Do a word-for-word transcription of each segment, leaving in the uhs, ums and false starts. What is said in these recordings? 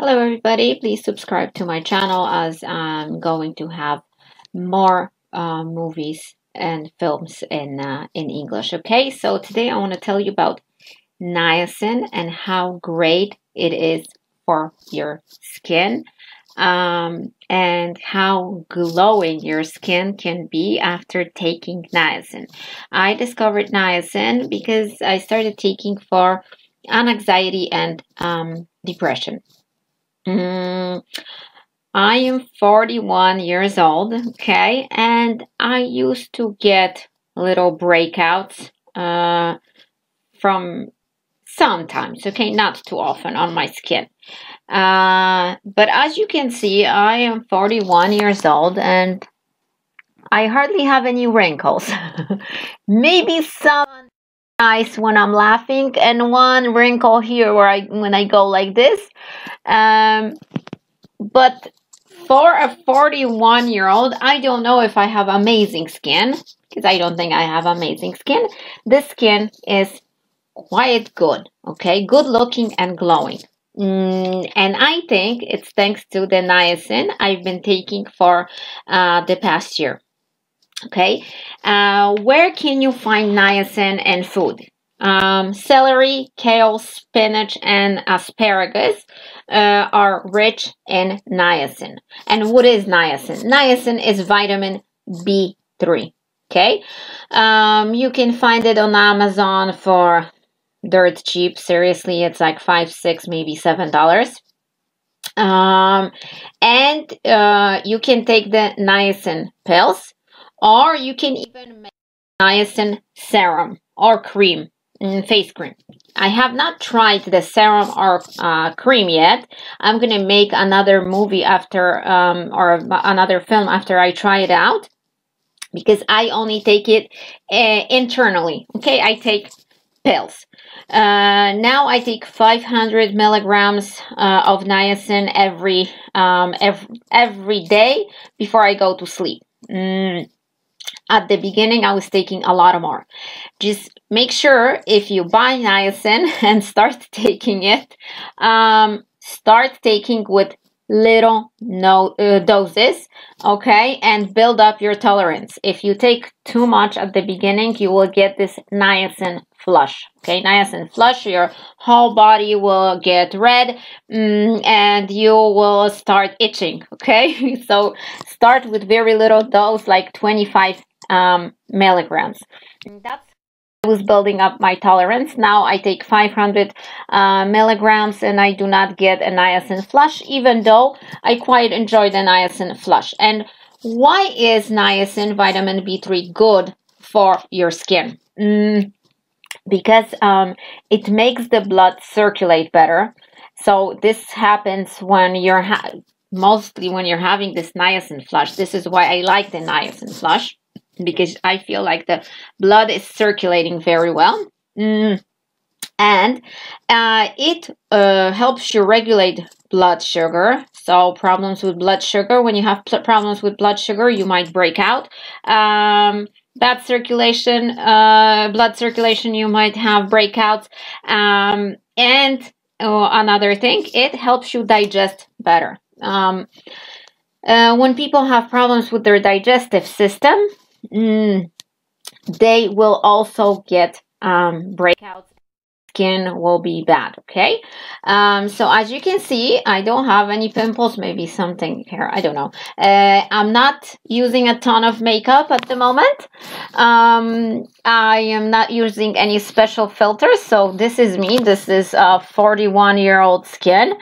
Hello everybody, please subscribe to my channel as I'm going to have more uh, movies and films in, uh, in English. Okay, so today I want to tell you about niacin and how great it is for your skin um, and how glowing your skin can be after taking niacin. I discovered niacin because I started taking for an anxiety and um, depression. Mm, I am forty-one years old, okay, and I used to get little breakouts uh, from sometimes, okay, not too often on my skin. Uh, but as you can see, I am forty-one years old and I hardly have any wrinkles. Maybe some eyes when I'm laughing and one wrinkle here where I when I go like this. Um, but for a forty-one year old, I don't know if I have amazing skin, because I don't think I have amazing skin. This skin is quite good, okay, good looking and glowing. Mm, and I think it's thanks to the niacin I've been taking for uh, the past year. Okay, uh, where can you find niacin in food? Um, celery, kale, spinach, and asparagus uh, are rich in niacin. And what is niacin? Niacin is vitamin B three. Okay, um, you can find it on Amazon for dirt cheap. Seriously, it's like five, six, maybe seven dollars. Um, and uh, you can take the niacin pills, or you can even make niacin serum or cream. Face cream. I have not tried the serum or uh, cream yet. I'm gonna make another movie after um, or another film after I try it out, because I only take it uh, internally. Okay, I take pills. Uh, now I take five hundred milligrams uh, of niacin every um, ev every day before I go to sleep. Mm. At the beginning, I was taking a lot more. Just make sure if you buy niacin and start taking it, um, start taking with little no uh, doses, okay, and build up your tolerance. If you take too much at the beginning, you will get this niacin flush, okay, niacin flush. Your whole body will get red mm, and you will start itching, okay. So start with very little dose, like twenty-five um, milligrams. That's I was building up my tolerance. Now I take five hundred uh, milligrams and I do not get a niacin flush, even though I quite enjoy the niacin flush. And why is niacin, vitamin B three, good for your skin? Mm, because um, it makes the blood circulate better. So this happens when you're ha mostly when you're having this niacin flush. This is why I like the niacin flush, because I feel like the blood is circulating very well. Mm. And uh, it uh, helps you regulate blood sugar. So problems with blood sugar, when you have problems with blood sugar, you might break out. Um, bad circulation, uh, blood circulation, you might have breakouts. Um, and oh, another thing, it helps you digest better. Um, uh, when people have problems with their digestive system, Mm, they will also get um, breakouts. Skin will be bad, okay? Um, so as you can see, I don't have any pimples, maybe something here, I don't know. Uh, I'm not using a ton of makeup at the moment. Um, I am not using any special filters, so this is me. This is a forty-one-year-old skin.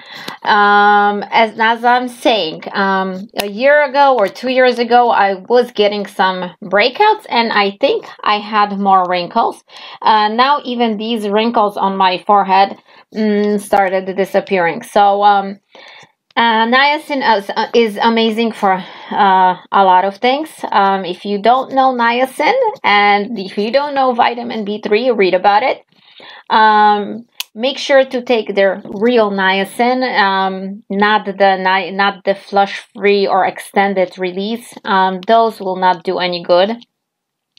Um, as, as I'm saying, um, a year ago or two years ago, I was getting some breakouts, and I think I had more wrinkles. Uh, now even these wrinkles on my forehead mm, started disappearing. So um, uh, niacin is, uh, is amazing for uh, a lot of things. Um, if you don't know niacin and if you don't know vitamin B three, read about it. Um, make sure to take their real niacin, um, not the ni not the flush free or extended release. Um, those will not do any good.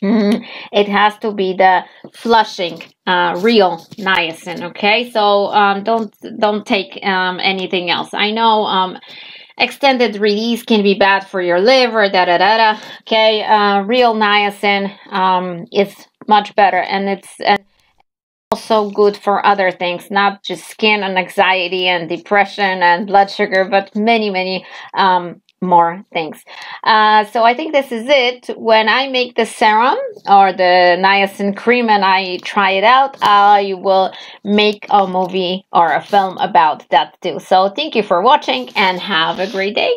Mm-hmm. It has to be the flushing uh, real niacin. Okay, so um, don't don't take um, anything else. I know um, extended release can be bad for your liver. Da da da da. Okay, uh, real niacin um, is much better, and it's and also good for other things, not just skin and anxiety and depression and blood sugar, but many many. Um, more things. Uh, so I think this is it. When I make the serum or the niacin cream and I try it out, I will make a movie or a film about that too. So thank you for watching and have a great day.